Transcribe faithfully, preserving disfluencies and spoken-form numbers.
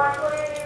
one more.